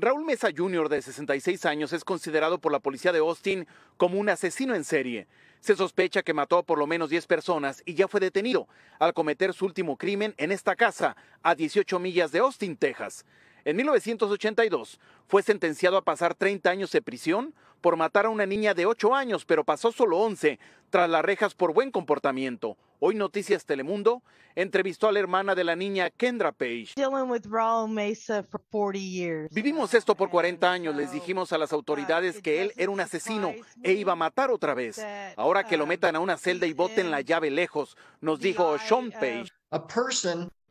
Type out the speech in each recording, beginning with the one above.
Raúl Meza Jr., de 66 años, es considerado por la policía de Austin como un asesino en serie. Se sospecha que mató a por lo menos 10 personas y ya fue detenido al cometer su último crimen en esta casa, a 18 millas de Austin, Texas. En 1982 fue sentenciado a pasar 30 años de prisión por matar a una niña de 8 años, pero pasó solo 11 tras las rejas por buen comportamiento. Hoy Noticias Telemundo entrevistó a la hermana de la niña, Kendra Page. Vivimos esto por 40 años, les dijimos a las autoridades que él era un asesino e iba a matar otra vez. Ahora que lo metan a una celda y boten la llave lejos, nos dijo Shawn Page.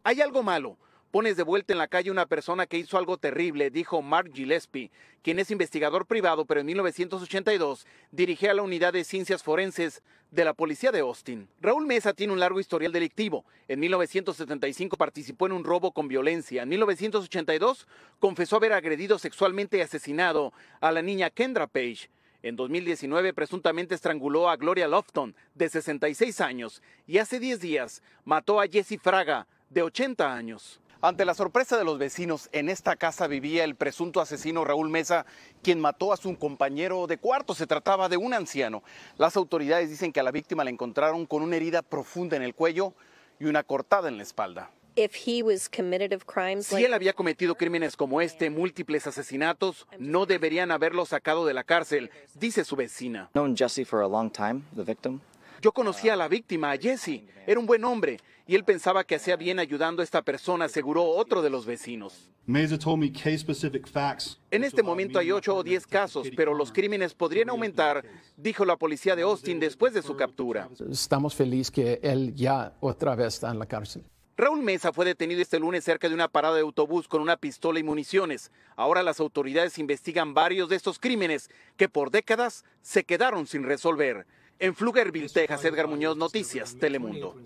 Hay algo malo. Pones de vuelta en la calle una persona que hizo algo terrible, dijo Mark Gillespie, quien es investigador privado, pero en 1982 dirigía la Unidad de Ciencias Forenses de la policía de Austin. Raúl Meza tiene un largo historial delictivo. En 1975 participó en un robo con violencia. En 1982 confesó haber agredido sexualmente y asesinado a la niña Kendra Page. En 2019 presuntamente estranguló a Gloria Lofton, de 66 años, y hace 10 días mató a Jesse Fraga, de 80 años. Ante la sorpresa de los vecinos, en esta casa vivía el presunto asesino Raúl Meza, quien mató a su compañero de cuarto. Se trataba de un anciano. Las autoridades dicen que a la víctima la encontraron con una herida profunda en el cuello y una cortada en la espalda. Si él había cometido crímenes como este, múltiples asesinatos, no deberían haberlo sacado de la cárcel, dice su vecina. Yo conocía a la víctima, a Jesse. Era un buen hombre y él pensaba que hacía bien ayudando a esta persona, aseguró otro de los vecinos. En este momento hay 8 o 10 casos, pero los crímenes podrían aumentar, dijo la policía de Austin después de su captura. Estamos felices que él ya otra vez está en la cárcel. Raúl Meza fue detenido este lunes cerca de una parada de autobús con una pistola y municiones. Ahora las autoridades investigan varios de estos crímenes que por décadas se quedaron sin resolver. En Flugerville, Texas, Edgar Muñoz, Noticias Telemundo.